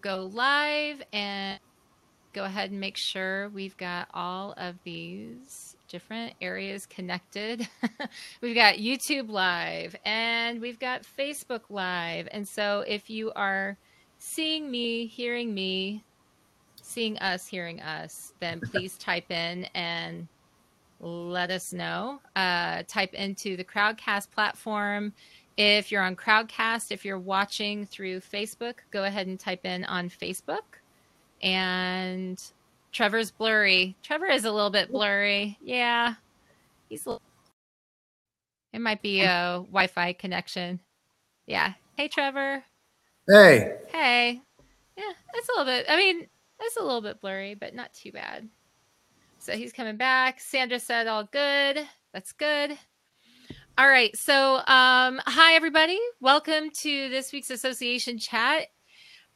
go live and go ahead and make sure we've got all of these different areas connected. We've got YouTube Live and we've got Facebook Live. And so if you are seeing me, seeing us, hearing us, then please type in and let us know. Type into the Crowdcast platform. If you're on Crowdcast, if you're watching through Facebook, go ahead and type in on Facebook. And Trevor's blurry. Trevor is a little bit blurry. Yeah. He's a little... It might be a Wi-Fi connection. Yeah. Hey, Trevor. Hey. Hey. Yeah, that's a little bit... I mean, that's a little bit blurry, but not too bad. So he's coming back. Sandra said all good. That's good. All right. So hi, everybody. Welcome to this week's Association Chat.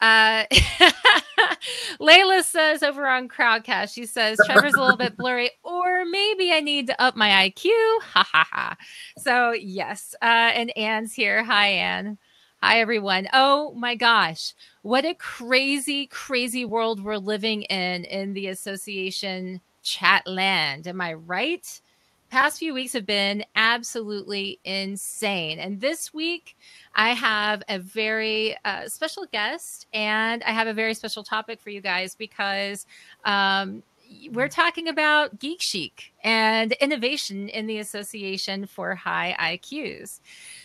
Layla says over on Crowdcast, she says Trevor's a little bit blurry, or maybe I need to up my IQ. Ha ha ha. So yes. And Anne's here. Hi, Anne. Hi, everyone. Oh my gosh. What a crazy, crazy world we're living in the Association Chat land. Am I right? Past few weeks have been absolutely insane. And this week, I have a very special guest, and I have a very special topic for you guys because we're talking about geek chic and innovation in the Association for High IQs.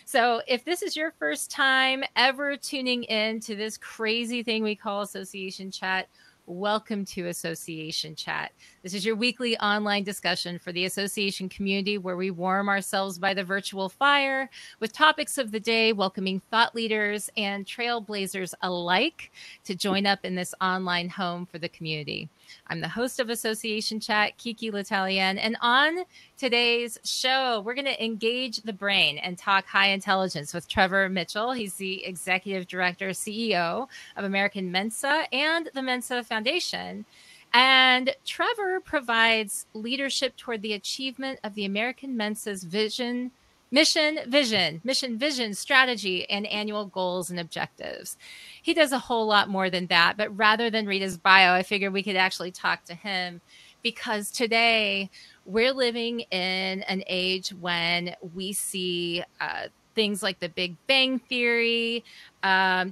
So if this is your first time ever tuning in to this crazy thing we call Association Chat, welcome to Association Chat. This is your weekly online discussion for the association community where we warm ourselves by the virtual fire with topics of the day, welcoming thought leaders and trailblazers alike to join up in this online home for the community. I'm the host of Association Chat, Kiki L'Italien, and on today's show, we're going to engage the brain and talk high intelligence with Trevor Mitchell. He's the Executive Director, CEO of American Mensa and the Mensa Foundation. And Trevor provides leadership toward the achievement of the American Mensa's vision, mission, vision, strategy, and annual goals and objectives. He does a whole lot more than that, but rather than read his bio, I figured we could actually talk to him because today we're living in an age when we see things like the Big Bang Theory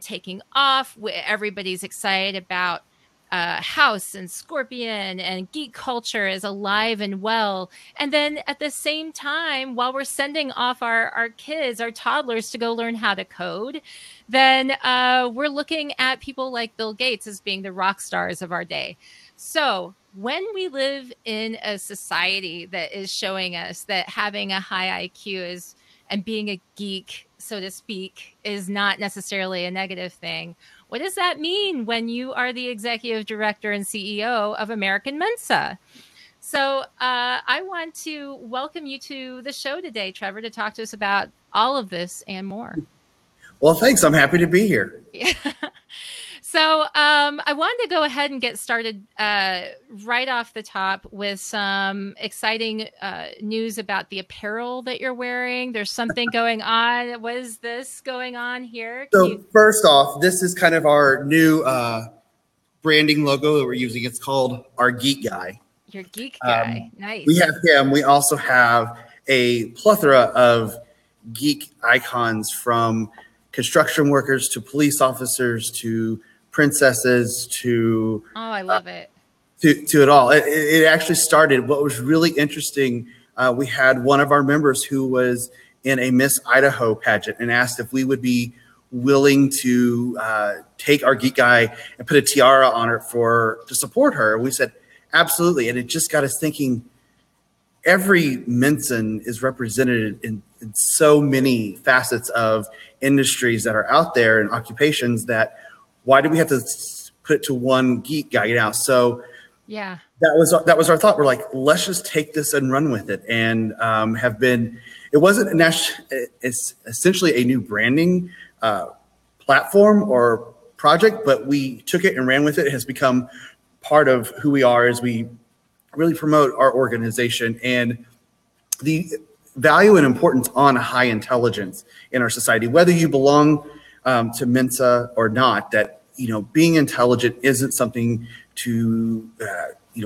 taking off. Everybody's excited about House and Scorpion, and geek culture is alive and well. And then at the same time, while we're sending off our kids, our toddlers to go learn how to code, then we're looking at people like Bill Gates as being the rock stars of our day. So when we live in a society that is showing us that having a high IQ is, and being a geek, so to speak, is not necessarily a negative thing, what does that mean when you are the executive director and CEO of American Mensa? So I want to welcome you to the show today, Trevor, to talk to us about all of this and more. Well, thanks. I'm happy to be here. Yeah. So I wanted to go ahead and get started right off the top with some exciting news about the apparel that you're wearing. There's something going on. What is this going on here? So first off, this is kind of our new branding logo that we're using. It's called our Geek Guy. Your Geek Guy. Nice. We have him. We also have a plethora of geek icons from construction workers to police officers to princesses to oh I love it, to it all. It actually started, what was really interesting, we had one of our members who was in a Miss Idaho pageant and asked if we would be willing to take our Geek Guy and put a tiara on her to support her. And we said absolutely, and it just got us thinking, every Mensan is represented in so many facets of industries that are out there and occupations, that why do we have to put it to one Geek Guy now? So yeah, that was our thought. We're like, let's just take this and run with it, and it wasn't it's essentially a new branding platform or project, but we took it and ran with it. It has become part of who we are as we really promote our organization and the value and importance on high intelligence in our society, whether you belong to Mensa or not, that being intelligent isn't something to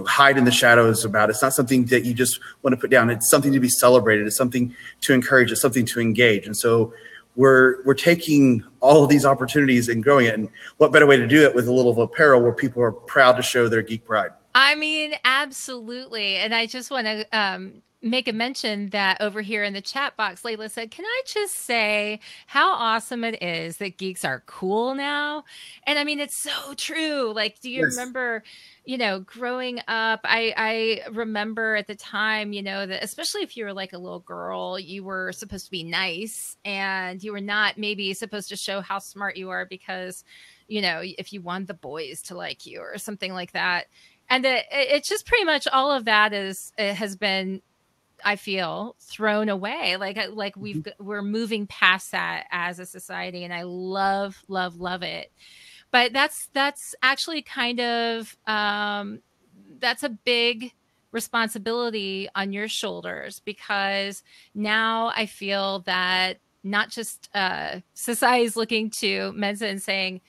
hide in the shadows about. It's not something that you just want to put down. It's something to be celebrated. It's something to encourage. It's something to engage. And so we're taking all of these opportunities and growing it. And what better way to do it with a little apparel where people are proud to show their geek pride? I mean, absolutely. And I just want to make a mention that over here in the chat box, Layla said, can I just say how awesome it is that geeks are cool now? And I mean, it's so true. Like, do you yes. remember, growing up, I remember at the time, that especially if you were like a little girl, you were supposed to be nice and you were not maybe supposed to show how smart you are because, if you want the boys to like you or something like that. And it's just pretty much all of that has been, I feel, thrown away. Like we're moving past that as a society, and I love it. But that's actually kind of that's a big responsibility on your shoulders, because now I feel that not just society is looking to Mensa and saying,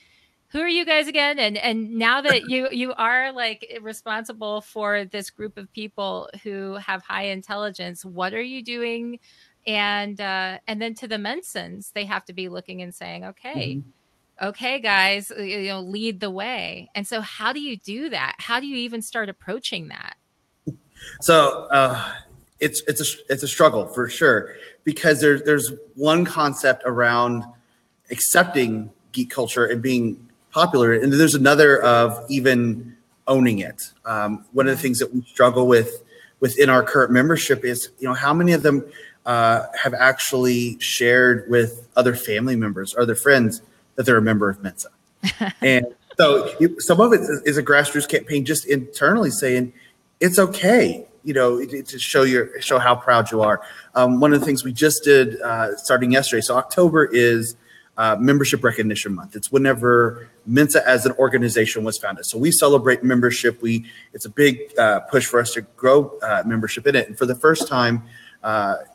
who are you guys again? And now that you are like responsible for this group of people who have high intelligence, what are you doing? And then to the Mensons, they have to be looking and saying, okay, mm-hmm. okay, guys, lead the way. And so how do you do that? How do you even start approaching that? So it's a struggle for sure, because there's one concept around accepting geek culture and being popular. And then there's another of even owning it. One of the things that we struggle with within our current membership is, how many of them have actually shared with other family members or their friends that they're a member of Mensa. And so some of it is a grassroots campaign just internally saying, it's okay, to show how proud you are. One of the things we just did starting yesterday, so October is Membership Recognition Month. It's whenever Mensa as an organization was founded. So we celebrate membership. It's a big push for us to grow membership in it. And for the first time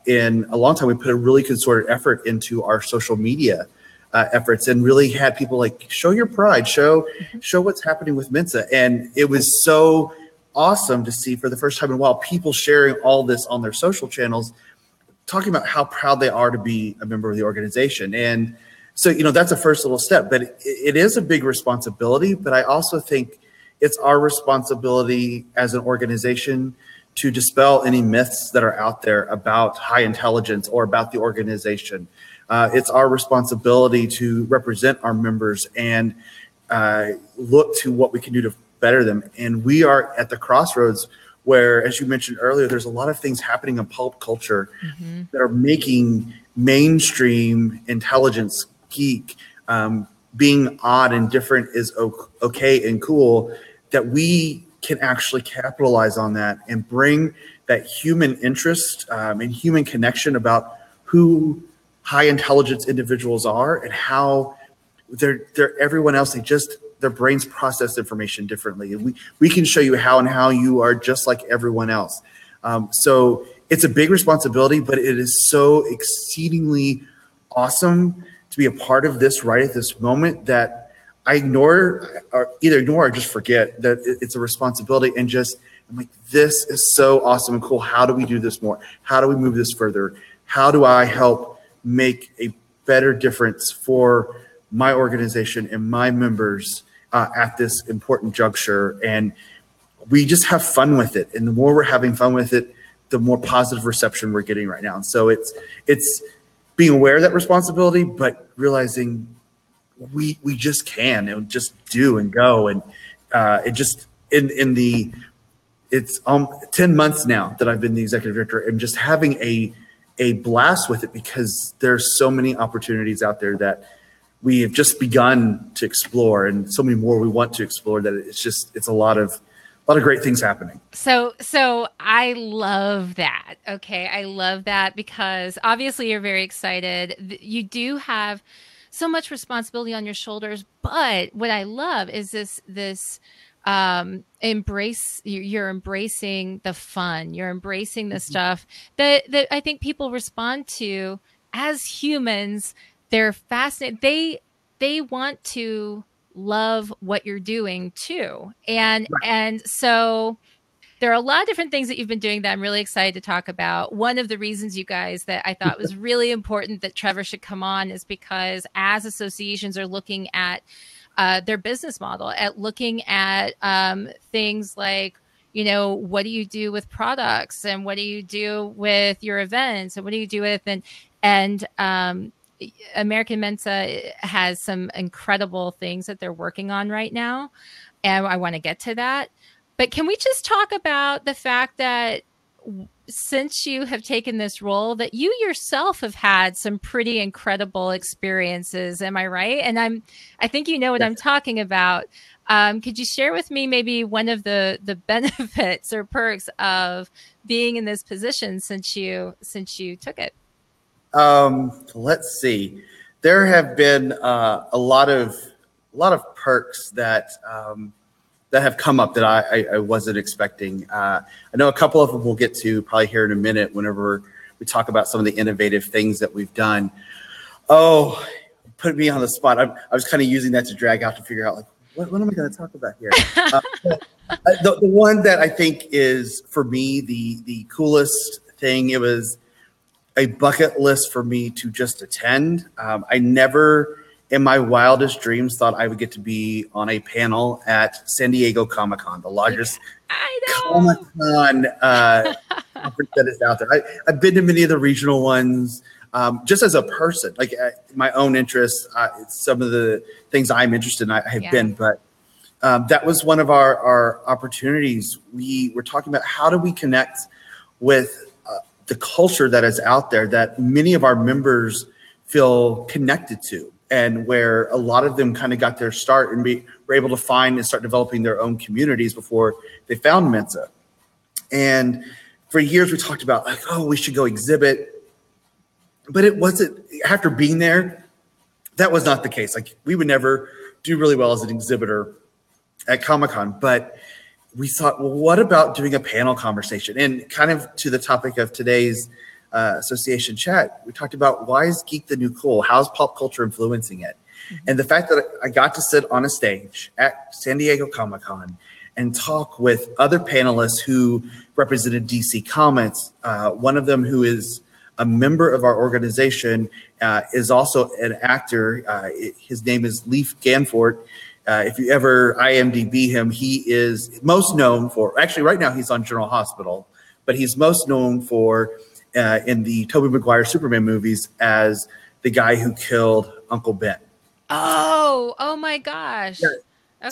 in a long time, we put a really concerted effort into our social media efforts and really had people like, show your pride, show what's happening with Mensa. And it was so awesome to see for the first time in a while, people sharing all this on their social channels, talking about how proud they are to be a member of the organization. And so, that's a first little step, but it is a big responsibility. But I also think it's our responsibility as an organization to dispel any myths that are out there about high intelligence or about the organization. It's our responsibility to represent our members and look to what we can do to better them. And we are at the crossroads where, as you mentioned earlier, there's a lot of things happening in pulp culture mm-hmm. that are making mainstream intelligence geek, being odd and different is okay and cool, that we can actually capitalize on that and bring that human interest and human connection about who high intelligence individuals are and how they're everyone else. They just, their brains process information differently. And we can show you how you are just like everyone else. So it's a big responsibility, but it is so exceedingly awesome to be a part of this right at this moment that I either ignore or just forget that it's a responsibility and just, I'm like, this is so awesome and cool. How do we do this more? How do we move this further? How do I help make a better difference for my organization and my members at this important juncture? And we just have fun with it. And the more we're having fun with it, the more positive reception we're getting right now. And so it's being aware of that responsibility, but realizing we just can and just do and go. And it just it's 10 months now that I've been the executive director and just having a blast with it, because there's so many opportunities out there that we have just begun to explore and so many more we want to explore, that it's a lot of great things happening. So I love that. Okay. I love that, because obviously you're very excited. You do have so much responsibility on your shoulders, but what I love is this embrace. You're embracing the fun. You're embracing the mm-hmm. stuff that I think people respond to as humans. They're fascinated. They want to love what you're doing too. And, right. And so there are a lot of different things that you've been doing that I'm really excited to talk about. One of the reasons, you guys, that I thought was really important that Trevor should come on is because as associations are looking at their business model, at looking at things like, you know, what do you do with products, and what do you do with your events, and what do you do with, and American Mensa has some incredible things that they're working on right now. And I want to get to that. But can we just talk about the fact that since you have taken this role, that you yourself have had some pretty incredible experiences. Am I right? And I think you know what I'm talking about. Could you share with me maybe one of the benefits or perks of being in this position since you took it? Let's see. There have been a lot of perks that that have come up that I wasn't expecting. I know a couple of them we'll get to probably here in a minute whenever we talk about some of the innovative things that we've done. Oh, put me on the spot. I was kind of using that to drag out to figure out, like, what am I going to talk about here? The one that I think is, for me, the coolest thing, it was a bucket list for me to just attend. I never in my wildest dreams thought I would get to be on a panel at San Diego Comic-Con, the largest Comic-Con conference that is out there. I've been to many of the regional ones just as a person, like my own interests, some of the things I'm interested in, I have been, but that was one of our opportunities. We were talking about how do we connect with the culture that is out there that many of our members feel connected to, and where a lot of them kind of got their start and were able to find and start developing their own communities before they found Mensa. And for years we talked about, like, oh, we should go exhibit, but it wasn't, after being there, that was not the case. Like, we would never do really well as an exhibitor at Comic-Con, but we thought, well, what about doing a panel conversation? And kind of to the topic of today's Association Chat, we talked about, why is geek the new cool? How's pop culture influencing it? Mm-hmm. And the fact that I got to sit on a stage at San Diego Comic-Con and talk with other panelists who represented DC Comics, one of them who is a member of our organization, is also an actor. His name is Leif Ganfort. If you ever IMDb him, he is most known for, actually right now he's on General Hospital, but he's most known for in the Tobey Maguire Superman movies as the guy who killed Uncle Ben. Oh my gosh. Yeah. Okay.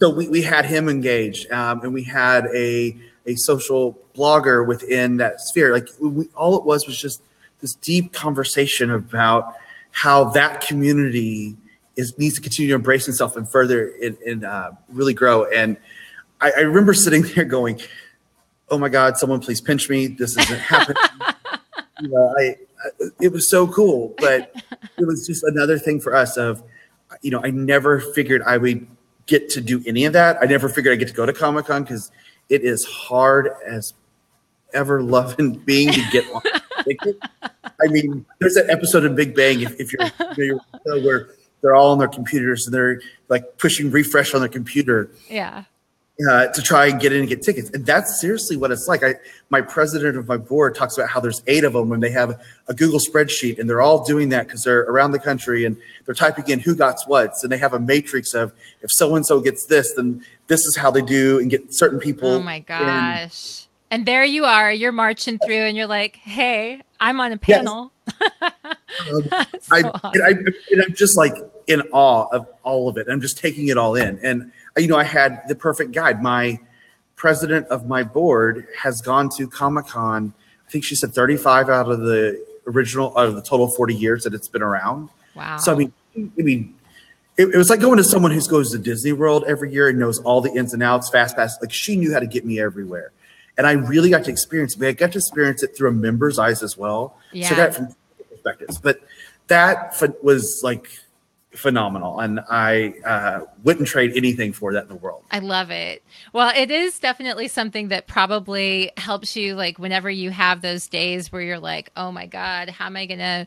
So we had him engaged, and we had a social blogger within that sphere. Like, all it was just this deep conversation about how that community needs to continue to embrace itself and further and really grow. And I remember sitting there going, oh my God, someone please pinch me. This isn't happening. You know, it was so cool, but it was just another thing for us of, you know, I never figured I would get to do any of that. I never figured I'd get to go to Comic-Con, because it is hard as ever loving being to get on a ticket. I mean, there's that episode of Big Bang, if you're familiar with it, where they're all on their computers and they're like pushing refresh on their computer. Yeah. To try and get in and get tickets. And that's seriously what it's like. My president of my board talks about how there's 8 of them when they have a Google spreadsheet, and they're all doing that because they're around the country and they're typing in who got what. And they have a matrix of, if so-and-so gets this, then this is how they do and get certain people. Oh my gosh. And there you are, you're marching through and you're like, hey, I'm on a panel. Yes. Awesome. And I'm just like in awe of all of it. I'm just taking it all in. And you know, I had the perfect guide. My president of my board has gone to Comic-Con, I think she said 35 out of the total 40 years that it's been around. Wow. So, I mean, it was like going to someone who goes to Disney World every year and knows all the ins and outs, fast pass. Like, she knew how to get me everywhere. And I really got to experience it. I got to experience it through a member's eyes as well. Yeah. So I got it from perspectives. But that was like, phenomenal, and I wouldn't trade anything for that in the world. I love it. Well, it is definitely something that probably helps you, like, whenever you have those days where you're like, oh my God, how am I gonna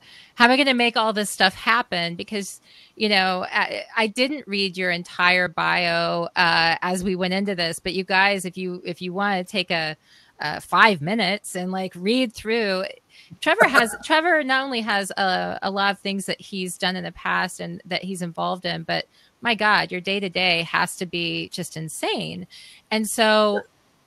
make all this stuff happen? Because, you know, I didn't read your entire bio as we went into this, but you guys, if you want to take a 5 minutes and like read through. Trevor not only has a lot of things that he's done in the past and that he's involved in, but my God, your day to day has to be just insane. And so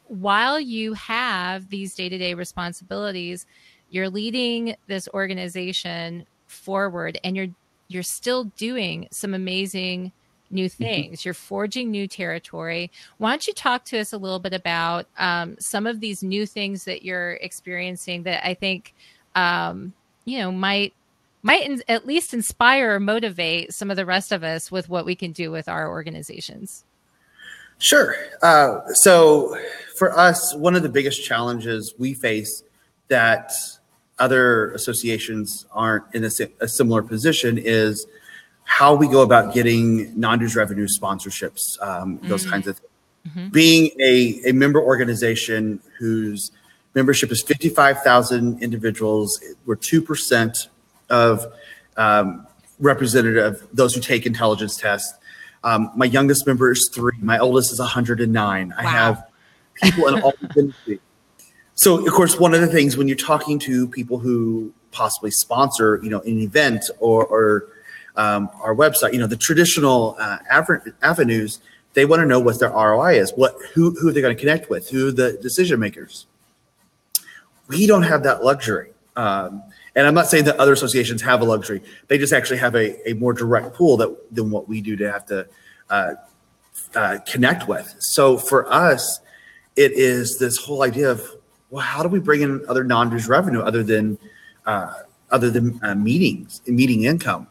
while you have these day to day responsibilities, you're leading this organization forward, and you're still doing some amazing new things. Mm-hmm. You're forging new territory. Why don't you talk to us a little bit about some of these new things that you're experiencing that I think, you know, might at least inspire or motivate some of the rest of us with what we can do with our organizations. Sure. So for us, one of the biggest challenges we face that other associations aren't in a similar position is how we go about getting non-dues revenue sponsorships, those kinds of things. Mm-hmm. Being a member organization whose membership is 55,000 individuals, we're 2% of representative, those who take intelligence tests. My youngest member is 3. My oldest is 109. Wow. I have people in all the industry. So, of course, one of the things when you're talking to people who possibly sponsor, you know, an event or our website, you know, the traditional avenues, they want to know what their ROI is, who they're going to connect with, who the decision makers. We don't have that luxury. And I'm not saying that other associations have a luxury. They just actually have a more direct pool than what we do to have to connect with. So for us, it is this whole idea of, well, how do we bring in other non-dues revenue other than meetings and meeting income?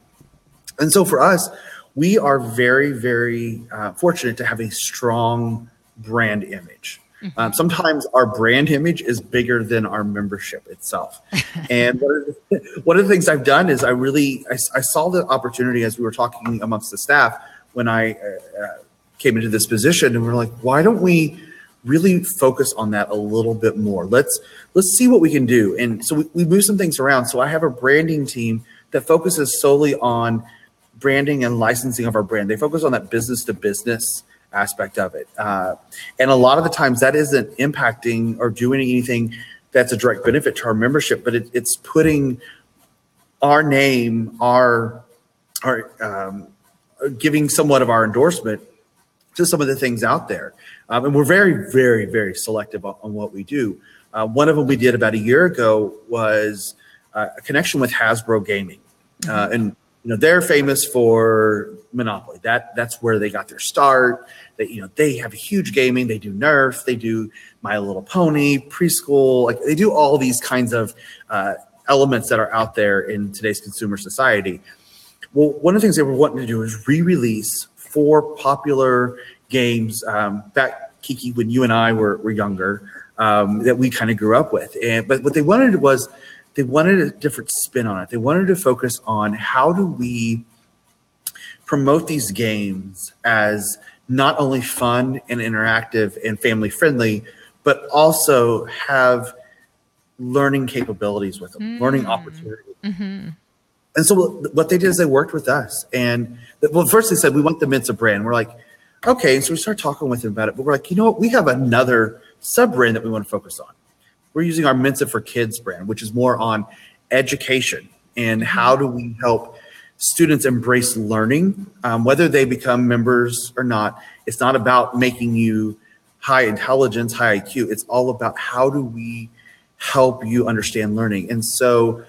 And so for us, we are very, very fortunate to have a strong brand image. Mm-hmm. Sometimes our brand image is bigger than our membership itself. And one of the things I've done is I saw the opportunity as we were talking amongst the staff when I came into this position, and we're like, why don't we really focus on that a little bit more? Let's see what we can do. And so we move some things around. So I have a branding team that focuses solely on branding and licensing of our brand. They focus on that business to business aspect of it. And a lot of the times that isn't impacting or doing anything that's a direct benefit to our membership, but it's putting our name, our giving somewhat of our endorsement to some of the things out there. And we're very, very, very selective on what we do. One of them we did about a year ago was a connection with Hasbro Gaming. And you know, they're famous for Monopoly. That's where they got their start. That, you know, they have huge gaming. They do Nerf. They do My Little Pony, preschool. Like, they do all these kinds of elements that are out there in today's consumer society. Well, one of the things they were wanting to do is re-release 4 popular games back, Kiki, when you and I were younger, that we kind of grew up with. But what they wanted was, they wanted a different spin on it. They wanted to focus on how do we promote these games as not only fun and interactive and family friendly, but also have learning capabilities with them, learning opportunities. Mm-hmm. And so what they did is they worked with us. And first they said, we want the Mensa brand. We're like, okay. And so we started talking with them about it, but we're like, you know what? We have another sub brand that we want to focus on. We're using our Mensa for Kids brand, which is more on education and how do we help students embrace learning, whether they become members or not. It's not about making you high intelligence, high IQ. It's all about how do we help you understand learning. And so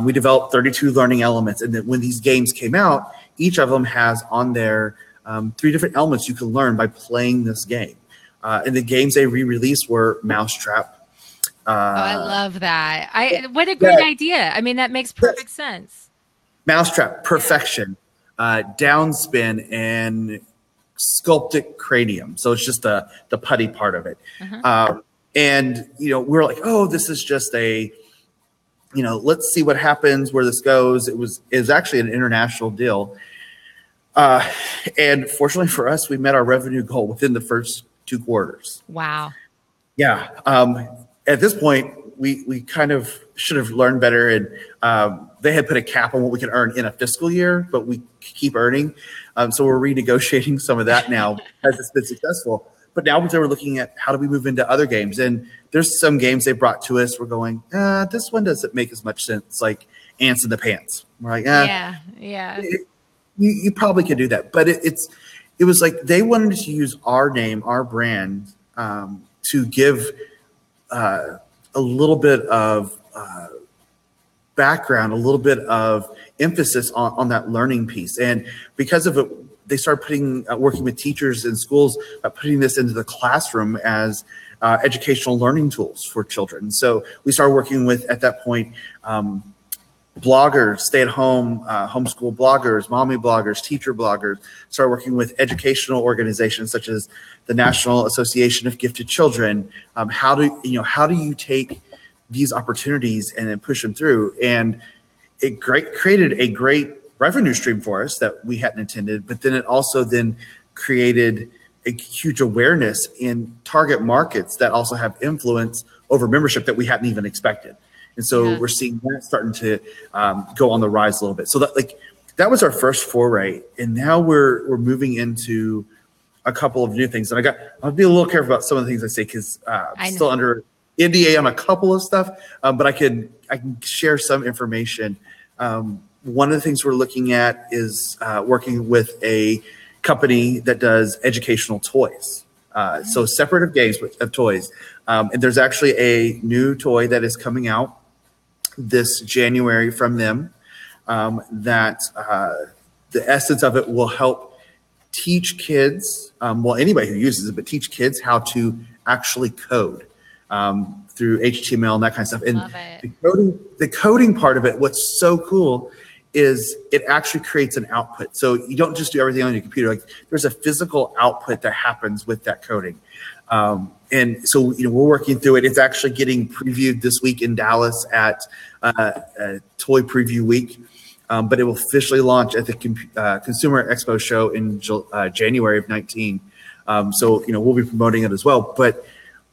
we developed 32 learning elements. And then when these games came out, each of them has on there 3 different elements you can learn by playing this game. And the games they re-released were Mousetrap. Oh, I love that. What a great idea. I mean, that makes perfect sense. Mousetrap, perfection, downspin, and sculptic cranium. So it's just the putty part of it. Uh-huh. And, you know, we're like, oh, this is just let's see what happens, where this goes. It was actually an international deal. And fortunately for us, we met our revenue goal within the first 2 quarters. Wow. Yeah. At this point, we kind of should have learned better. And they had put a cap on what we could earn in a fiscal year, but we keep earning. So we're renegotiating some of that now as it's been successful. But now we're looking at how do we move into other games. And there's some games they brought to us. We're going, this one doesn't make as much sense, like Ants in the Pants. We're like, Yeah. You probably could do that. But it was like they wanted to use our name, our brand, to give a little bit of background, a little bit of emphasis on that learning piece. And because of it, they started working with teachers in schools, putting this into the classroom as educational learning tools for children. So we started working with, at that point, bloggers, stay-at-home, homeschool bloggers, mommy bloggers, teacher bloggers, started working with educational organizations such as the National Association of Gifted Children. How do you take these opportunities and then push them through? And it created a great revenue stream for us that we hadn't intended, but then it also then created a huge awareness in target markets that also have influence over membership that we hadn't even expected. And so We're seeing that starting to go on the rise a little bit. So that was our first foray, and now we're moving into a couple of new things. And I'll be a little careful about some of the things I say because I'm still under NDA on a couple of stuff, but I can share some information. One of the things we're looking at is working with a company that does educational toys. So separate of games, but of toys. And there's actually a new toy that is coming out this January from them that the essence of it will help teach kids, anybody who uses it, but teach kids how to actually code through HTML and that kind of stuff. And the coding part of it, what's so cool is it actually creates an output. So you don't just do everything on your computer. Like there's a physical output that happens with that coding. And so, we're working through it. It's actually getting previewed this week in Dallas at Toy Preview Week. But it will officially launch at the Consumer Expo show in January of 19. We'll be promoting it as well. But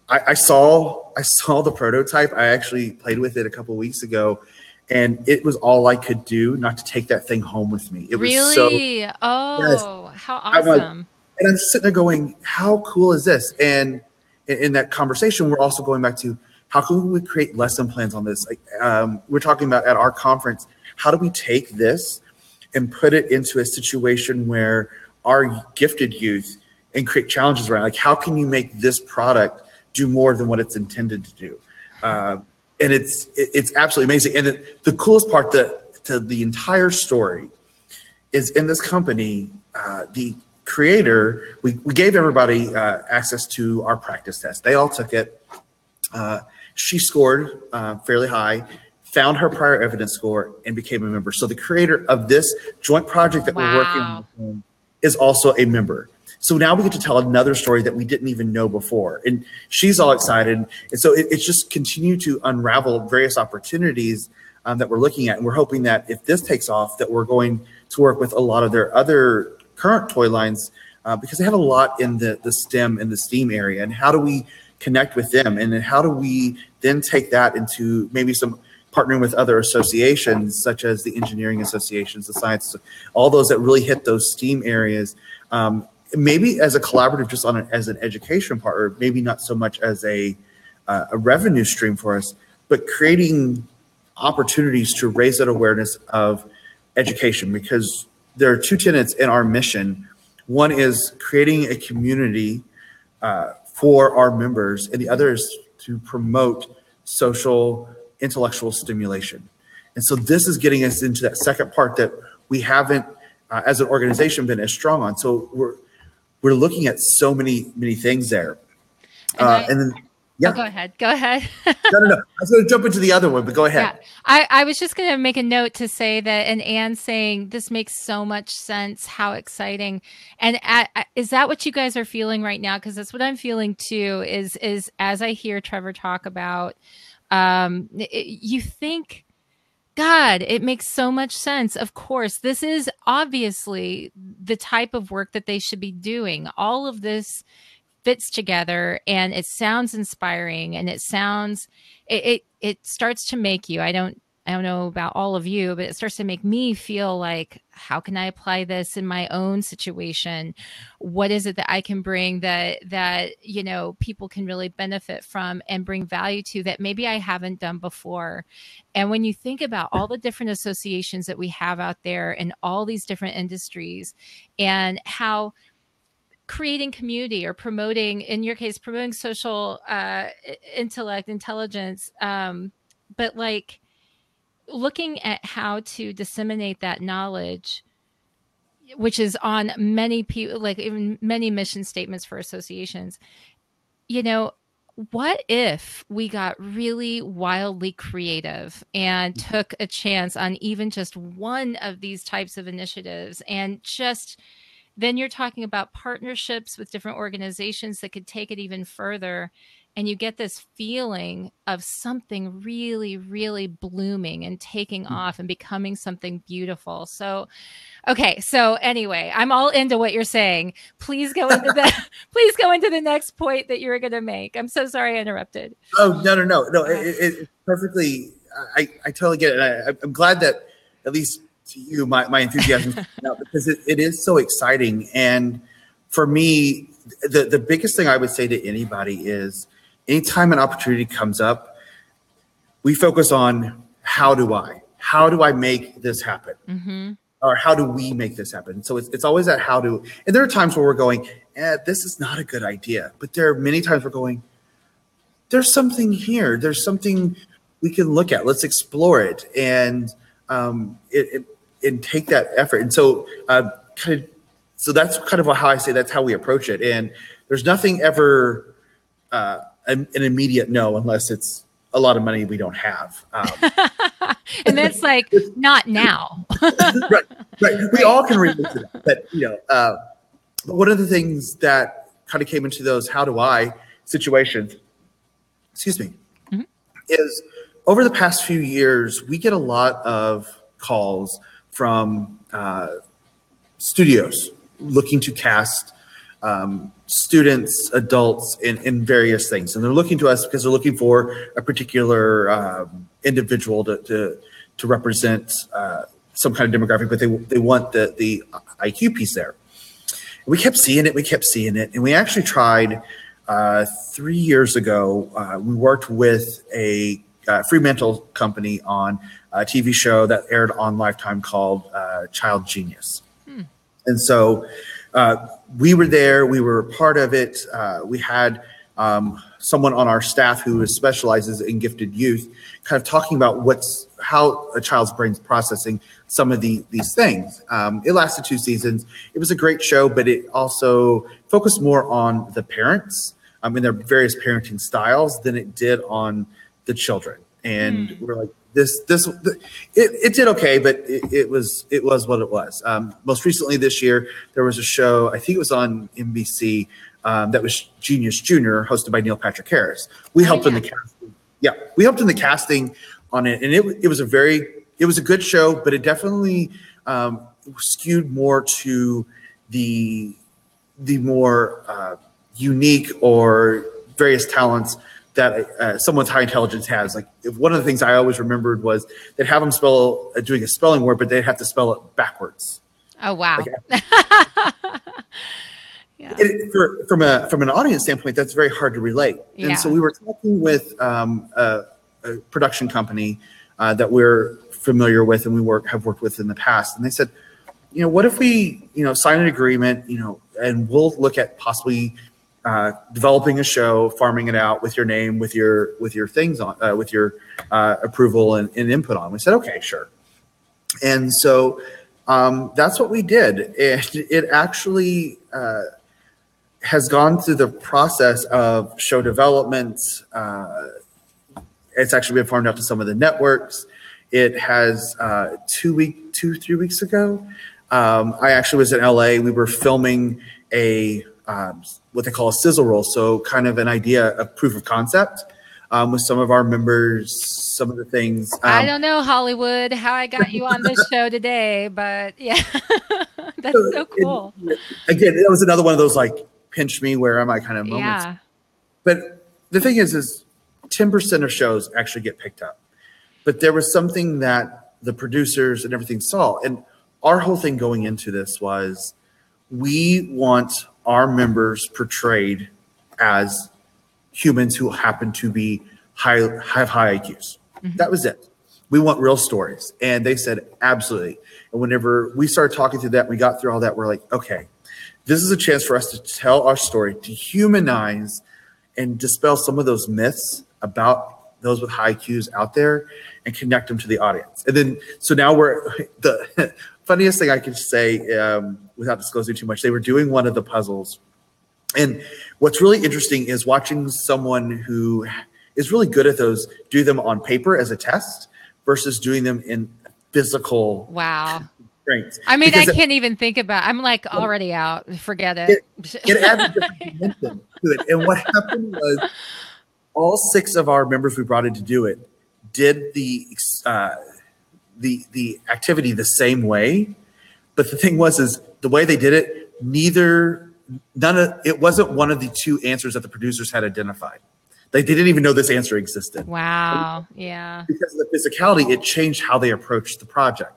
I saw the prototype. I actually played with it a couple of weeks ago. And it was all I could do not to take that thing home with me. It was really? So, oh, yes. How awesome. And I'm sitting there going, how cool is this? And in that conversation, we're also going back to how can we create lesson plans on this? Like, we're talking about at our conference, how do we take this and put it into a situation where our gifted youth and create challenges around, like, how can you make this product do more than what it's intended to do? And it's absolutely amazing. And the coolest part to the entire story is in this company, the creator, we gave everybody access to our practice test. They all took it. She scored fairly high, found her prior evidence score, and became a member. So the creator of this joint project that we're working on is also a member. So now we get to tell another story that we didn't even know before. And she's all excited. And so it's just continued to unravel various opportunities that we're looking at. And we're hoping that if this takes off, that we're going to work with a lot of their other current toy lines because they have a lot in the STEM and the STEAM area. And how do we connect with them? And then how do we then take that into maybe some partnering with other associations, such as the engineering associations, the science, all those that really hit those STEAM areas. Maybe as a collaborative, just as an education part, or maybe not so much as a revenue stream for us, but creating opportunities to raise that awareness of education, because there are two tenets in our mission. One is creating a community for our members, and the other is to promote social, intellectual stimulation. And so this is getting us into that second part that we haven't, as an organization, been as strong on. So we're looking at so many things there. Go ahead. No. I was going to jump into the other one, but go ahead. Yeah. I was just going to make a note to say that, and Anne's saying, this makes so much sense. How exciting. And is that what you guys are feeling right now? Because that's what I'm feeling too, is as I hear Trevor talk about, you think God, it makes so much sense. Of course, this is obviously the type of work that they should be doing. All of this fits together, and it sounds inspiring, and it sounds, it starts to make you, I don't know about all of you, but it starts to make me feel like, how can I apply this in my own situation? What is it that I can bring that, you know, people can really benefit from and bring value to that maybe I haven't done before? And when you think about all the different associations that we have out there in all these different industries, and how creating community or promoting, in your case, promoting social intellect, intelligence, but like, looking at how to disseminate that knowledge, which is on many people, like even many mission statements for associations, you know, what if we got really wildly creative and took a chance on even just one of these types of initiatives? And just then you're talking about partnerships with different organizations that could take it even further. And you get this feeling of something really, really blooming and taking off and becoming something beautiful. So, okay. So anyway, I'm all into what you're saying. Please go into the, please go into the next point that you were going to make. I'm so sorry I interrupted. Oh, no. It perfectly. I totally get it. I'm glad that at least to you, my enthusiasm because it is so exciting. And for me, the biggest thing I would say to anybody is, anytime an opportunity comes up, we focus on how do I make this happen? Mm-hmm. Or how do we make this happen? So it's always that how do, and there are times where we're going, this is not a good idea. But there are many times we're going, there's something here. There's something we can look at. Let's explore it and take that effort. And so so that's kind of how I say that's how we approach it. And there's nothing ever an immediate no, unless it's a lot of money we don't have. And that's like, not now. Right. We all can relate to that. But, you know, but one of the things that kind of came into those how do I situations, excuse me, mm-hmm. is over the past few years, we get a lot of calls from studios looking to cast students, adults in various things. And they're looking to us because they're looking for a particular individual to represent some kind of demographic, but they want the IQ piece there. And we kept seeing it. And we actually tried 3 years ago, we worked with a Fremantle company on a TV show that aired on Lifetime called Child Genius. Hmm. And so we were there, we were part of it. We had someone on our staff who specializes in gifted youth, kind of talking about how a child's brain's processing some of these things. It lasted 2 seasons. It was a great show, but it also focused more on the parents and their various parenting styles than it did on the children. And we're like, it did okay, but it was what it was. Most recently this year, there was a show, I think it was on NBC, that was Genius Jr., hosted by Neil Patrick Harris. We helped in the casting. Yeah, we helped in the casting on it, and it was a good show, but it definitely skewed more to the more unique or various talents that someone's high intelligence has. Like, if one of the things I always remembered was they'd have them spell doing a spelling word, but they'd have to spell it backwards. Oh, wow. Like, yeah. From an audience standpoint, that's very hard to relate. Yeah. And so we were talking with a production company that we're familiar with and have worked with in the past. And they said, you know, what if we, you know, sign an agreement, you know, and we'll look at possibly developing a show, farming it out with your name, with your things on, with your approval and input on. We said, okay, sure. And so that's what we did. And it actually has gone through the process of show development. It's actually been farmed out to some of the networks. It has 3 weeks ago. I actually was in LA. We were filming what they call a sizzle roll. So kind of an idea of proof of concept with some of our members, some of the things. I don't know, Hollywood, how I got you on this show today, but yeah, that's so cool. And, again, that was another one of those like pinch me, where am I kind of moments. Yeah. But the thing is 10% of shows actually get picked up. But there was something that the producers and everything saw. And our whole thing going into this was, we want our members portrayed as humans who happen to be have high IQs. Mm-hmm. That was it. We want real stories. And they said, absolutely. And whenever we started talking through that, we got through all that, we're like, okay, this is a chance for us to tell our story, to humanize and dispel some of those myths about those with high IQs out there and connect them to the audience. And then, so now the funniest thing I could say, without disclosing too much, they were doing one of the puzzles. And what's really interesting is watching someone who is really good at those do them on paper as a test versus doing them in physical. Wow. Strengths. I mean, because I can't even think about it. I'm like already out. Forget it. It adds a different dimension to it. And what happened was, all six of our members we brought in to do it did the activity the same way, but the thing was is the way they did it, it wasn't one of the two answers that the producers had identified. Like, they didn't even know this answer existed. Wow, yeah. Because of the physicality, it changed how they approached the project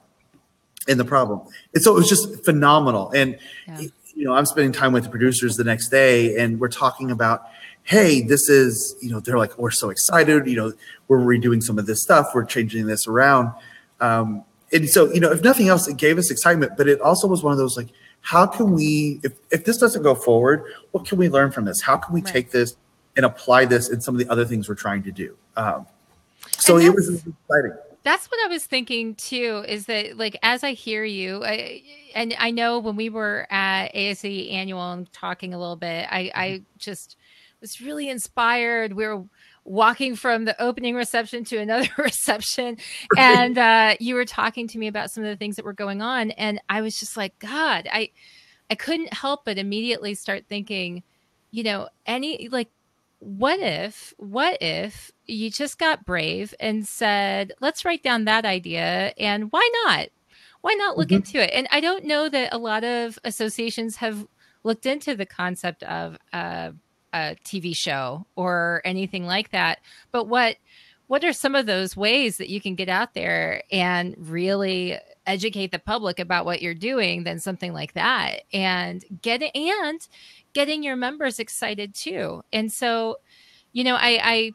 and the problem. And so it was just phenomenal. And yeah. You know, I'm spending time with the producers the next day, and we're talking about, hey, this is, you know, they're like, we're so excited, you know, we're redoing some of this stuff, we're changing this around. And so, you know, if nothing else, it gave us excitement, but it also was one of those like, how can we, if this doesn't go forward, what can we learn from this? How can we take this and apply this in some of the other things we're trying to do? So it was exciting. That's what I was thinking too, is that like, as I hear you, and I know when we were at ASC annual and talking a little bit, I just was really inspired. We were walking from the opening reception to another reception, and you were talking to me about some of the things that were going on. And I was just like, God, I couldn't help but immediately start thinking, you know, what if you just got brave and said, let's write down that idea, and why not look into it? And I don't know that a lot of associations have looked into the concept of a TV show or anything like that. But what are some of those ways that you can get out there and really educate the public about what you're doing than something like that, and getting your members excited too? And so, you know, I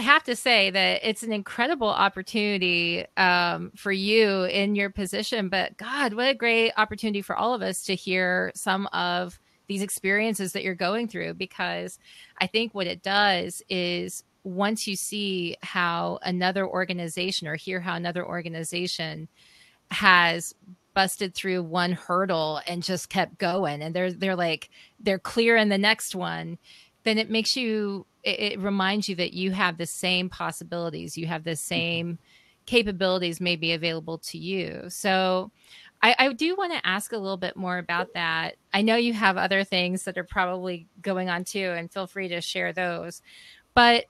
have to say that it's an incredible opportunity for you in your position, but God, what a great opportunity for all of us to hear some of these experiences that you're going through, because I think what it does is, once you see how another organization, or hear how another organization has busted through one hurdle and just kept going, and they're clear in the next one, then it makes you, it reminds you that you have the same possibilities, you have the same capabilities maybe available to you. So I do want to ask a little bit more about that. I know you have other things that are probably going on too, and feel free to share those. But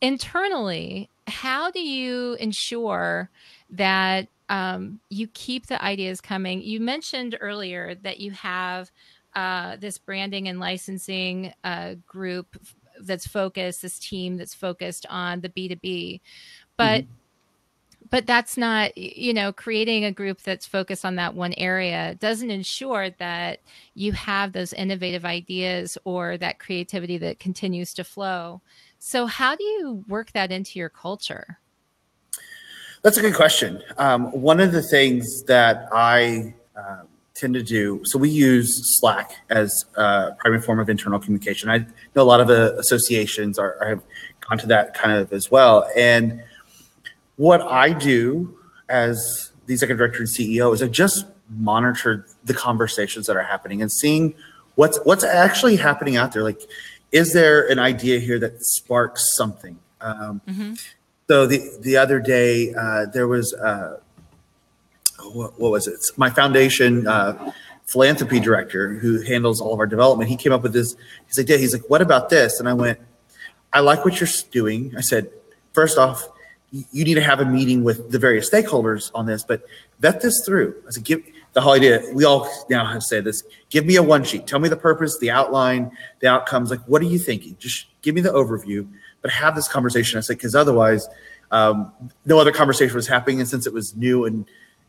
internally, how do you ensure that you keep the ideas coming? You mentioned earlier that you have this branding and licensing group that's focused, this team that's focused on the B2B, but that's not, you know, creating a group that's focused on that one area doesn't ensure that you have those innovative ideas or that creativity that continues to flow. So how do you work that into your culture? That's a good question. One of the things that I tend to do, so we use Slack as a primary form of internal communication. I know a lot of associations have gone to that kind of as well. And what I do as the executive director and CEO is I just monitor the conversations that are happening and seeing what's actually happening out there. Like, is there an idea here that sparks something? So the other day there was what was it? It's my foundation philanthropy director who handles all of our development. He came up with this idea. He's like, "What about this?" And I went, I like what you're doing. I said, first off, you need to have a meeting with the various stakeholders on this, but vet this through. I said, give the whole idea. We all now have said this. Give me a one sheet. Tell me the purpose, the outline, the outcomes. Like, what are you thinking? Just give me the overview, but have this conversation. I said, because otherwise, no other conversation was happening. And since it was new and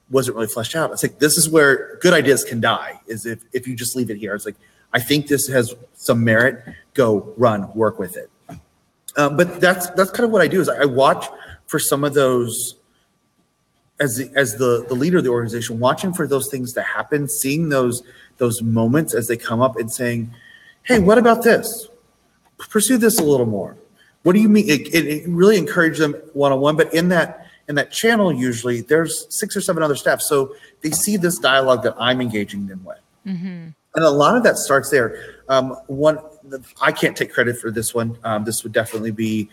wasn't really fleshed out, I was like, this is where good ideas can die, is if you just leave it here. I was like, I think this has some merit. Go run, work with it. But that's kind of what I do, is I watch for some of those, as the leader of the organization, watching for those things to happen, seeing those moments as they come up and saying, hey, what about this? Pursue this a little more. What do you mean? It really encouraged them one-on-one, but in that channel, usually there's 6 or 7 other staff. So they see this dialogue that I'm engaging them with. Mm-hmm. And a lot of that starts there. One, I can't take credit for this one. This would definitely be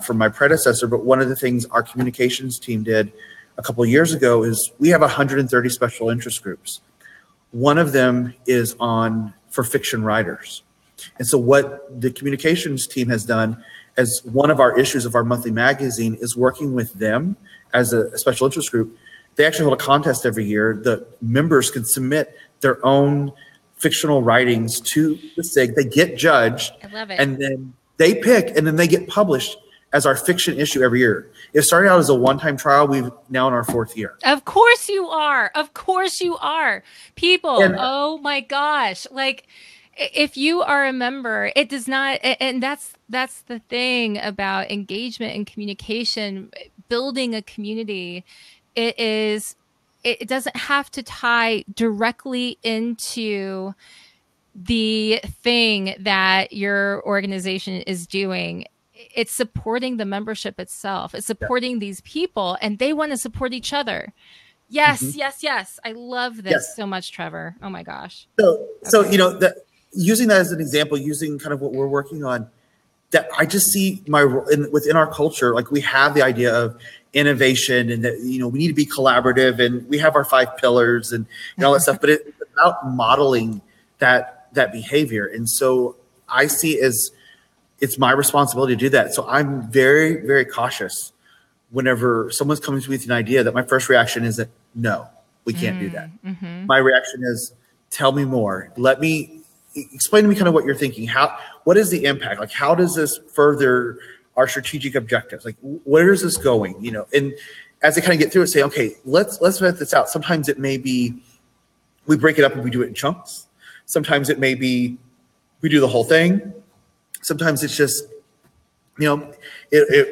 from my predecessor, but one of the things our communications team did a couple of years ago is we have 130 special interest groups. One of them is for fiction writers. And so what the communications team has done as one of our issues of our monthly magazine is working with them as a special interest group. They actually hold a contest every year. The members can submit their own fictional writings to the SIG. They get judged. I love it. And then they pick, and then they get published as our fiction issue every year. It started out as a one-time trial. We've now in our 4th year. Of course you are. Of course you are. People, and, oh my gosh. Like, if you are a member, it does not, and that's the thing about engagement and communication, building a community. It doesn't have to tie directly into the thing that your organization is doing. It's supporting the membership itself. It's supporting these people, and they want to support each other. Yes, yes, yes. I love this so much, Trevor. Oh my gosh. So you know, that, using that as an example, using kind of what we're working on, that I just see within our culture, like we have the idea of innovation and that, you know, we need to be collaborative and we have our 5 pillars and all that stuff, but it's about modeling that behavior. And so I see as it's my responsibility to do that. So I'm very, very cautious whenever someone's coming to me with an idea, that my first reaction is that, no, we can't do that. Mm-hmm. My reaction is, tell me more. Explain to me kind of what you're thinking. What is the impact? Like, how does this further our strategic objectives? Like, where is this going? You know, and as I kind of get through it, say, okay, let's vet this out. Sometimes it may be, we break it up and we do it in chunks. Sometimes it may be, we do the whole thing. Sometimes it's just, you know,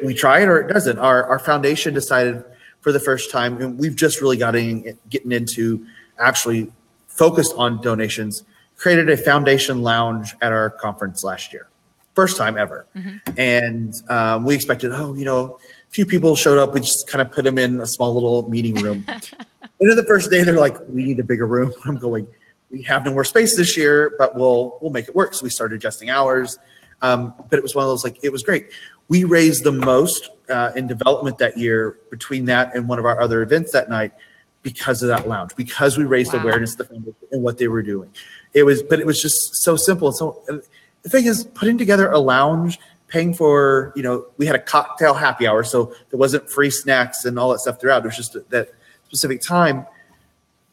we try it or it doesn't. Our foundation decided for the first time, and we've just really getting into actually focused on donations, created a foundation lounge at our conference last year. First time ever. Mm-hmm. And we expected, you know, a few people showed up. We just kind of put them in a small little meeting room. Into the first day, they're like, we need a bigger room. I'm going, we have no more space this year, but we'll make it work. So we started adjusting hours. But it was one of those, like, it was great. We raised the most in development that year between that and one of our other events that night because of that lounge, because we raised awareness to the foundation and what they were doing. It was just so simple. So the thing is, putting together a lounge, paying for, you know, we had a cocktail happy hour, so there wasn't free snacks and all that stuff throughout. It was just that specific time,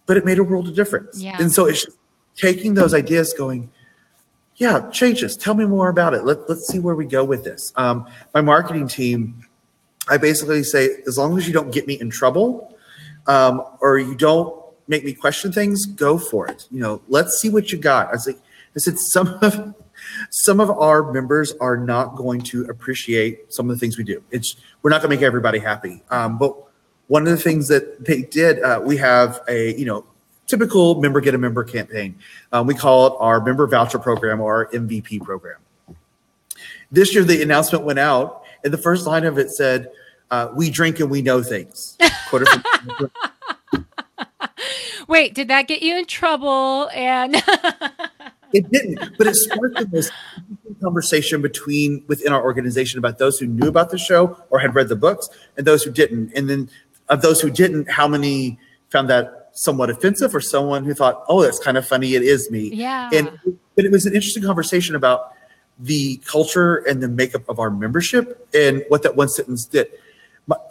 but it made a world of difference. Yeah. And so it's just taking those ideas, going, yeah, change this. Tell me more about it. Let's see where we go with this. My marketing team, I basically say, as long as you don't get me in trouble, or you don't make me question things, go for it. You know, let's see what you got. I said some of our members are not going to appreciate some of the things we do. We're not going to make everybody happy. But one of the things that they did, we have a, you know, typical member get a member campaign. We call it our member voucher program, or our MVP program. This year, the announcement went out, and the first line of it said, "We drink and we know things." Wait, did that get you in trouble? And it didn't, but it sparked this conversation within our organization about those who knew about the show or had read the books, and those who didn't. And then, of those who didn't, how many found that somewhat offensive, or someone who thought, oh, that's kind of funny, it is me. Yeah. But it was an interesting conversation about the culture and the makeup of our membership and what that one sentence did.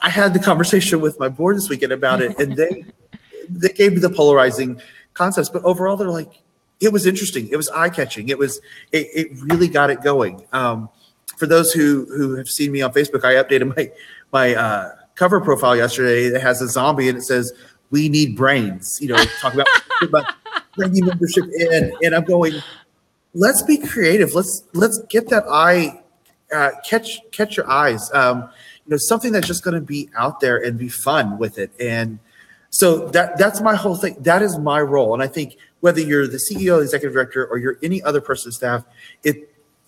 I had the conversation with my board this weekend about it, and they gave me the polarizing concepts. But overall, they're like, it was interesting. It was eye-catching. It really got it going. For those who have seen me on Facebook, I updated my cover profile yesterday that has a zombie and it says, "We need brains." You know, talk about bringing membership in, and I'm going, let's be creative. Let's get that eye, catch your eyes. You know, something that's just going to be out there and be fun with it. And so that's my whole thing. That is my role. And I think whether you're the CEO, the executive director, or you're any other person in staff,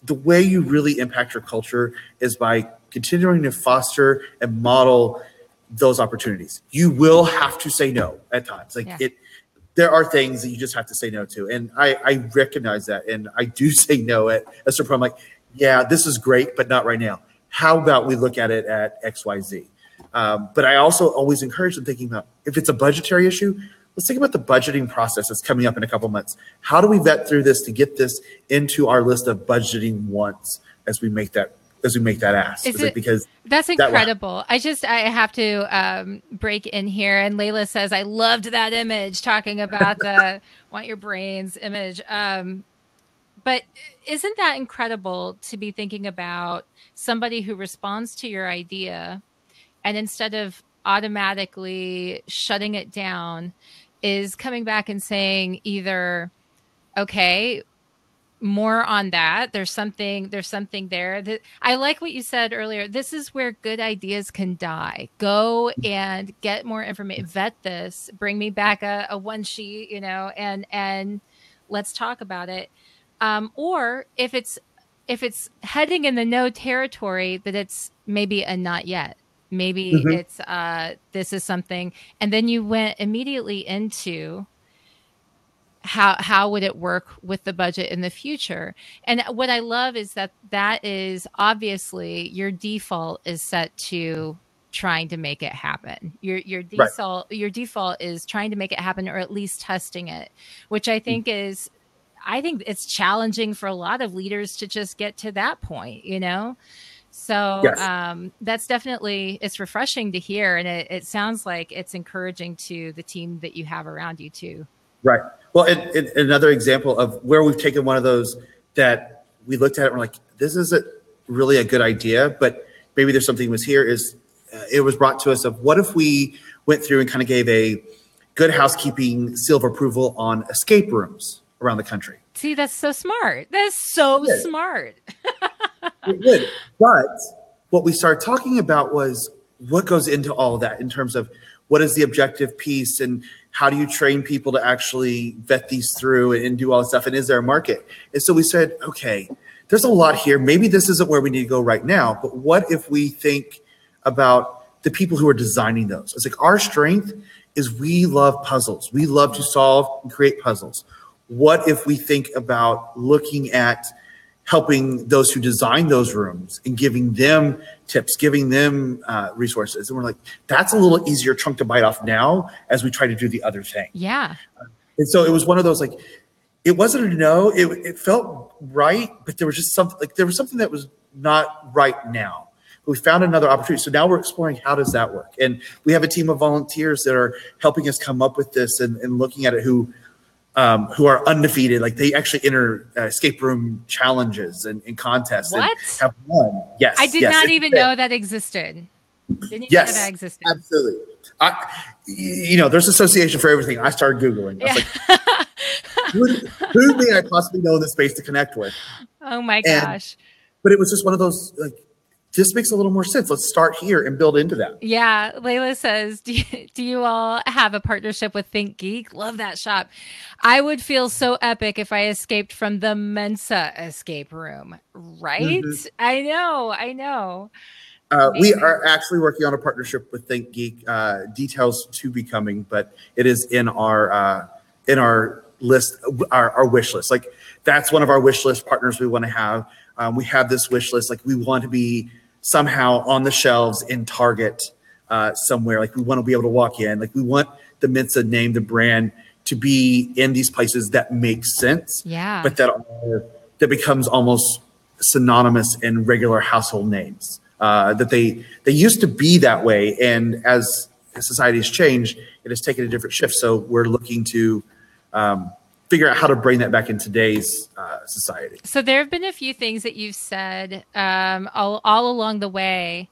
the way you really impact your culture is by continuing to foster and model those opportunities. You will have to say no at times. There are things that you just have to say no to. And I recognize that. And I do say no at a certain point. I'm like, yeah, this is great, but not right now. How about we look at it at X, Y, Z? But I also always encourage them thinking about, if it's a budgetary issue, let's think about the budgeting process that's coming up in a couple months. How do we vet through this to get this into our list of budgeting wants as we make that ask? Because that's incredible. I have to break in here. And Layla says, I loved that image talking about the want your brains image. But isn't that incredible to be thinking about somebody who responds to your idea and instead of automatically shutting it down is coming back and saying either, okay, more on that. There's something there. I like what you said earlier. This is where good ideas can die. Go and get more information, vet this, bring me back a one sheet, you know, and let's talk about it. Or if it's heading in the no territory, that it's maybe a not yet. Maybe it's this is something, and then you went immediately into how would it work with the budget in the future. And what I love is that is obviously your default is set to trying to make it happen. Your default is trying to make it happen, or at least testing it, which I think is. I think it's challenging for a lot of leaders to just get to that point, you know? So yes. That's definitely, it's refreshing to hear. And it sounds like it's encouraging to the team that you have around you too. Right. Well, and another example of where we've taken one of those that we looked at it and we're like, this isn't really a good idea, but maybe there's something was here is it was brought to us of what if we went through and kind of gave a good housekeeping seal of approval on escape rooms around the country. See, that's so smart. That's so smart. It did. But what we started talking about was what goes into all of that in terms of what is the objective piece and how do you train people to actually vet these through and do all this stuff? And is there a market? And so we said, okay, there's a lot here. Maybe this isn't where we need to go right now, but what if we think about the people who are designing those? It's like our strength is we love puzzles. We love to solve and create puzzles. What if we think about looking at helping those who design those rooms and giving them tips, giving them resources? And we're like, that's a little easier chunk to bite off now as we try to do the other thing. Yeah. And so it was one of those, like, it wasn't a no, it felt right, but there was just something, like there was something that was not right now. But we found another opportunity. So now we're exploring how does that work? And we have a team of volunteers that are helping us come up with this and looking at it who are undefeated. Like they actually enter escape room challenges and contests. What? And have won. Yes. I did not even know that existed. Didn't even know that existed. Absolutely. There's an association for everything. I started Googling. I was like, who may I possibly know in the space to connect with? Oh my gosh. But it was just one of those, like, this makes a little more sense. Let's start here and build into that. Yeah. Layla says, do you all have a partnership with Think Geek? Love that shop. I would feel so epic if I escaped from the Mensa escape room, right? Mm-hmm. I know. We are actually working on a partnership with Think Geek. Details to be coming, but it is in our list, our wish list. Like that's one of our wish list partners we want to have. We have this wish list. Like we want to be somehow on the shelves in Target somewhere. Like we want to be able to walk in. Like we want the Mensa name, the brand, to be in these places that make sense. Yeah. But that becomes almost synonymous in regular household names. That they used to be that way, and as society has changed, it has taken a different shift. So we're looking to figure out how to bring that back in today's society. So there have been a few things that you've said all along the way.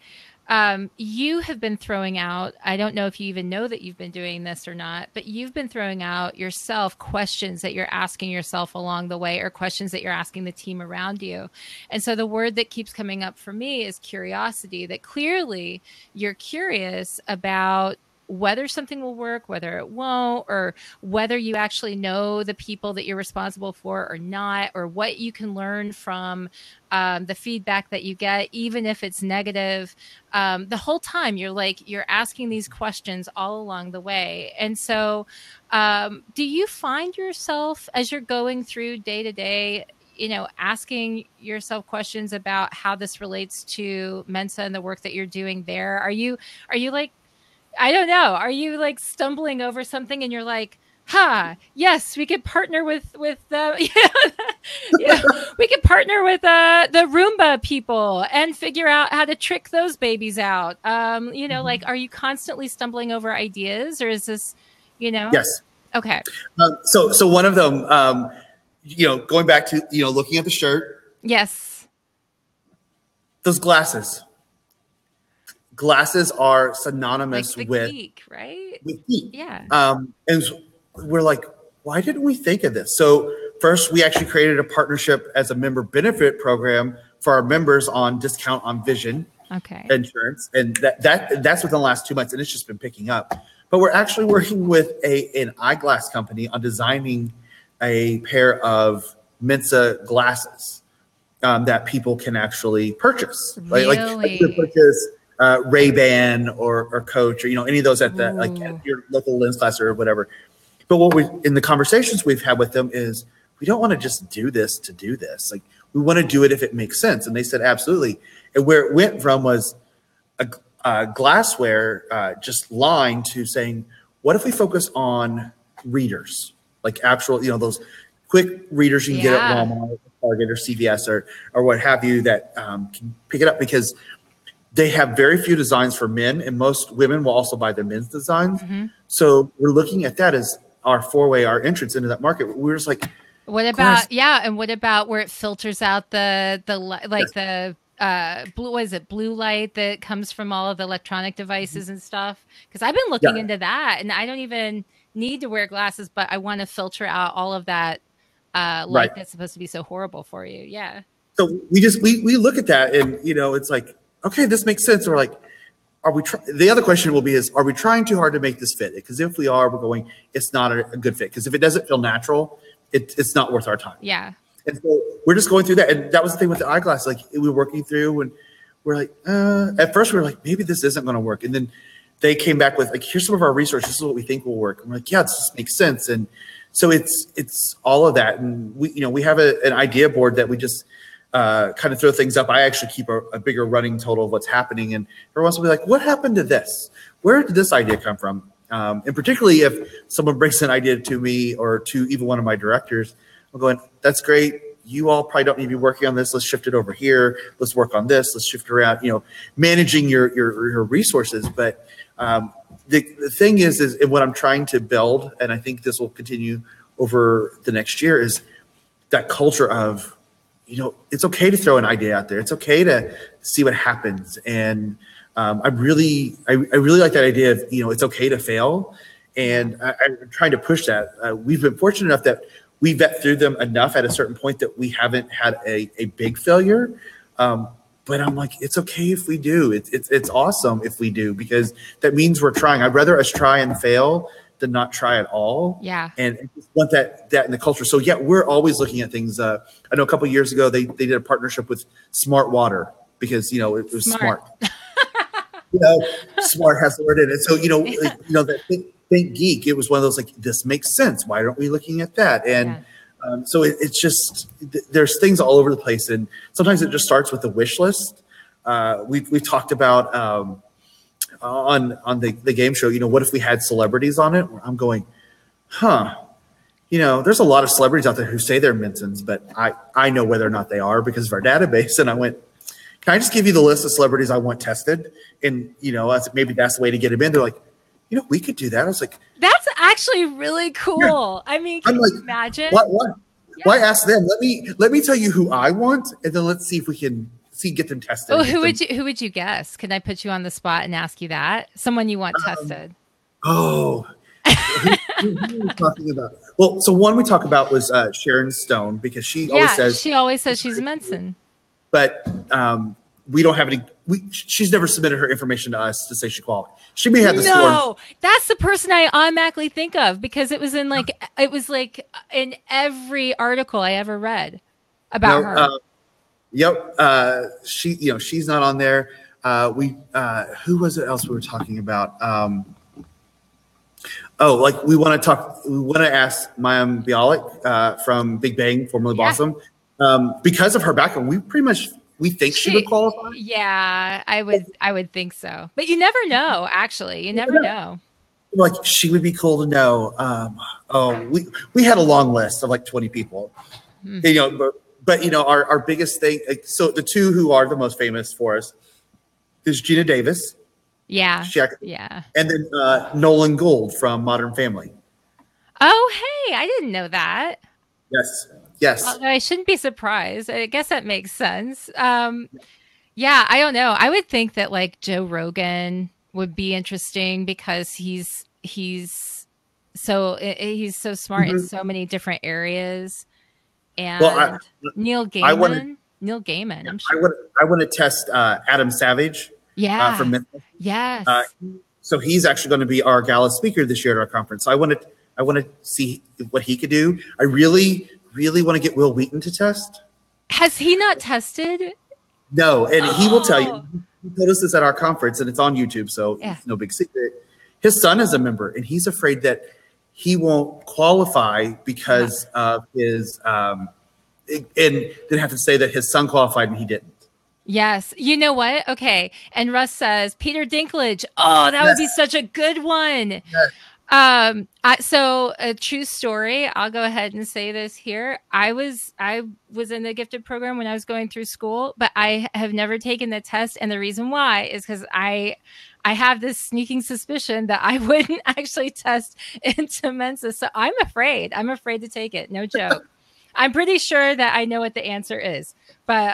You have been throwing out, I don't know if you even know that you've been doing this or not, but you've been throwing out yourself questions that you're asking yourself along the way, or questions that you're asking the team around you. And so the word that keeps coming up for me is curiosity, that clearly you're curious about whether something will work, whether it won't, or whether you actually know the people that you're responsible for or not, or what you can learn from the feedback that you get, even if it's negative. The whole time you're asking these questions all along the way. And so do you find yourself, as you're going through day to day, asking yourself questions about how this relates to Mensa and the work that you're doing there? Are you like, I don't know, are you like stumbling over something and you're like, ha, yes, we could partner with the Roomba people and figure out how to trick those babies out. Like, are you constantly stumbling over ideas, or is this, Yes. Okay. So one of them, going back to, looking at the shirt. Yes. Those glasses. Glasses are synonymous with geek, right? With geek. Yeah. And we're like, why didn't we think of this? So first, we actually created a partnership as a member benefit program for our members on discount on vision insurance, and that's within the last 2 months, and it's just been picking up. But we're actually working with an eyeglass company on designing a pair of Mensa glasses that people can actually purchase. Right? Really? Like you can purchase Ray-Ban or Coach, or any of those at the at your local lens class or whatever. But what we, in the conversations we've had with them, is we don't want to just do this to do this. Like, we want to do it if it makes sense. And they said absolutely. And where it went from was a glassware just line to saying, what if we focus on readers, like actual those quick readers you can get at Walmart or Target or CVS or what have you, that can pick it up, because they have very few designs for men, and most women will also buy the men's designs. Mm-hmm. So we're looking at that as our foray, our entrance into that market. We're just like, what about, and what about where it filters out the blue, what is it, blue light that comes from all of the electronic devices and stuff? Because I've been looking into that, and I don't even need to wear glasses, but I want to filter out all of that light that's supposed to be so horrible for you. Yeah. So we just, we look at that, and it's like, okay, this makes sense. We're like, the other question will be is, are we trying too hard to make this fit? Because if we are, we're going, it's not a good fit. Because if it doesn't feel natural, it's not worth our time. Yeah. And so we're just going through that. And that was the thing with the eyeglass. Like, we were working through, and we're like, at first we were like, maybe this isn't going to work. And then they came back with like, here's some of our research. This is what we think will work. And we're like, yeah, this just makes sense. And so it's all of that. And we, we have an idea board that we just, kind of throw things up. I actually keep a bigger running total of what's happening, and everyone will be like, what happened to this? Where did this idea come from? And particularly if someone brings an idea to me or to even one of my directors, I'm going, that's great. You all probably don't need to be working on this. Let's shift it over here. Let's work on this. Let's shift around, managing your resources. But the thing is what I'm trying to build, and I think this will continue over the next year, is that culture of, it's okay to throw an idea out there. It's okay to see what happens. And I really like that idea of, it's okay to fail. And I'm trying to push that. We've been fortunate enough that we vet through them enough at a certain point that we haven't had a big failure. But I'm like, it's okay if we do. It's awesome if we do, because that means we're trying. I'd rather us try and fail than not try at all. Yeah. And just want that in the culture. So yeah, we're always looking at things. I know a couple of years ago, they did a partnership with Smart Water, because, it was smart. Smart has the word in it. So, that Think Geek, it was one of those, like, this makes sense. Why aren't we looking at that? And so it's just, there's things all over the place. And sometimes it just starts with a wish list. We've talked about, on the game show, what if we had celebrities on it? I'm going, you know, there's a lot of celebrities out there who say they're Mensons, but I know whether or not they are because of our database. And I went, can I just give you the list of celebrities I want tested? And, you know, maybe that's the way to get them in. They're like, you know, we could do that. I was like, that's actually really cool. Yeah. I mean, can you imagine? Why ask them? Let me tell you who I want, and then let's see if we can get them tested. Oh, who would you guess? Can I put you on the spot and ask you that? Someone you want tested? Oh, who are we talking about? Well, so one we talked about was Sharon Stone, because she always says she's a Menson. But we don't have any. She's never submitted her information to us to say she qualified. She may have the score. No, that's the person I automatically think of, because it was in in every article I ever read about her. Yep. She's not on there. Who was it else we were talking about? We want to ask Mayim Bialik from Big Bang, formerly Blossom, because of her background. We think she would qualify. Yeah, I would think so. But you never know, actually. You never know. Like, she would be cool to know. We had a long list of like 20 people. Mm-hmm. You know, but you know, our biggest thing, so the two who are the most famous for us is Gina Davis. Yeah. And then Nolan Gould from Modern Family. Oh, hey, I didn't know that. Yes. Although I shouldn't be surprised. I guess that makes sense. Yeah, I don't know. I would think that like Joe Rogan would be interesting, because he's so smart mm-hmm. in so many different areas. And Neil Gaiman. I'm sure. I want to test Adam Savage. Yeah. From Memphis. Yes. So he's actually going to be our gala speaker this year at our conference. So I want to see what he could do. I really want to get Will Wheaton to test. Has he not tested? No, and he will tell you. He told us this at our conference, and it's on YouTube, so it's no big secret. His son is a member, and he's afraid that he won't qualify because of his and then have to say that his son qualified and he didn't. Yes. You know what? Okay. And Russ says, Peter Dinklage. Oh, that would be such a good one. Yes. So a true story, I'll go ahead and say this here. I was in the gifted program when I was going through school, but I have never taken the test. And the reason why is because I have this sneaking suspicion that I wouldn't actually test into Mensa. So I'm afraid to take it. No joke. I'm pretty sure that I know what the answer is, but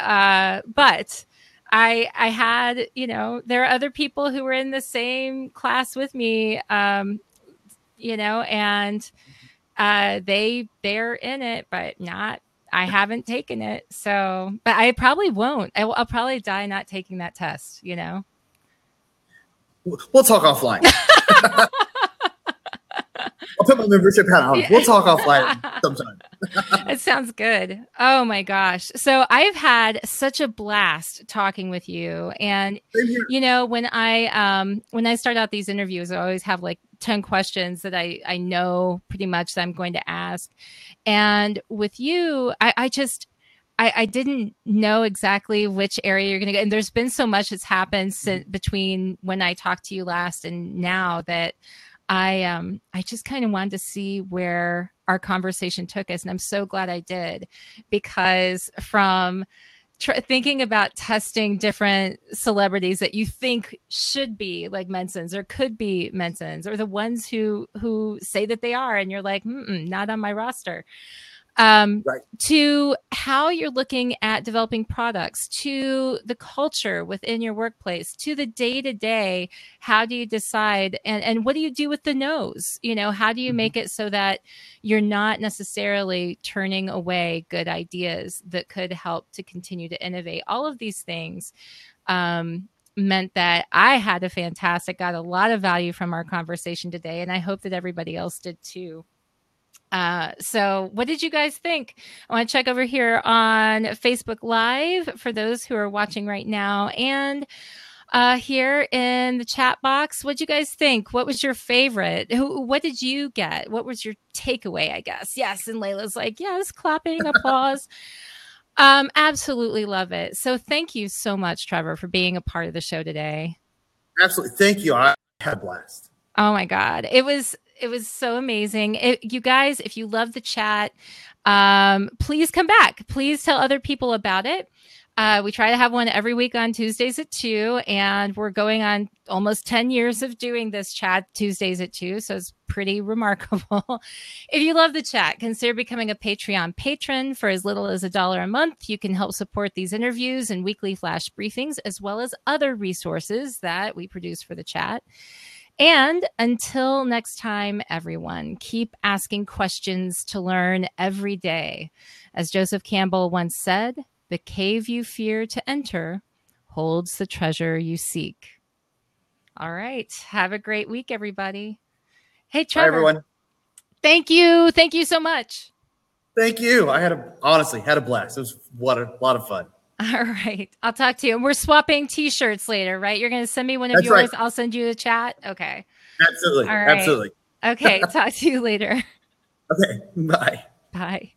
I had, you know, there are other people who were in the same class with me, you know, and they're in it, but not. I haven't taken it, so. But I probably won't. I'll probably die not taking that test. You know. We'll talk offline. I'll put my membership hat on. We'll talk offline sometime. It sounds good. Oh my gosh. So I've had such a blast talking with you. And you know, when I start out these interviews, I always have like 10 questions that I know pretty much that I'm going to ask. And with you, I didn't know exactly which area you're going to go. And there's been so much that's happened since between when I talked to you last and now that I just kind of wanted to see where our conversation took us. And I'm so glad I did, because from thinking about testing different celebrities that you think should be like Mensons or could be Mensons, or the ones who say that they are, and you're like, not on my roster. Right. To how you're looking at developing products, to the culture within your workplace, to the day-to-day, how do you decide? And what do you do with the no's? You know, how do you make it so that you're not necessarily turning away good ideas that could help to continue to innovate? All of these things meant that I got a lot of value from our conversation today, and I hope that everybody else did too. So what did you guys think? I want to check over here on Facebook Live for those who are watching right now, and here in the chat box. What did you guys think? What was your favorite? What did you get? What was your takeaway, I guess? Yes. And Layla's like, yes, clapping, applause. Absolutely love it. So thank you so much, Trevor, for being a part of the show today. Absolutely. Thank you. I had a blast. Oh my God. It was It was so amazing. You guys, if you love the chat, please come back. Please tell other people about it. We try to have one every week on Tuesdays at 2, and we're going on almost 10 years of doing this chat Tuesdays at 2, so it's pretty remarkable. If you love the chat, consider becoming a Patreon patron for as little as $1 a month. You can help support these interviews and weekly flash briefings, as well as other resources that we produce for the chat. And until next time, everyone, keep asking questions to learn every day. As Joseph Campbell once said, the cave you fear to enter holds the treasure you seek. All right. Have a great week, everybody. Hey, Trevor. Hi, everyone. Thank you. Thank you so much. Thank you. I honestly had a blast. It was a lot of fun. All right. I'll talk to you. And we're swapping T-shirts later, right? You're going to send me one of That's yours. Right. I'll send you the chat. Okay. Absolutely. All right. Absolutely. Okay. Talk to you later. Okay. Bye. Bye.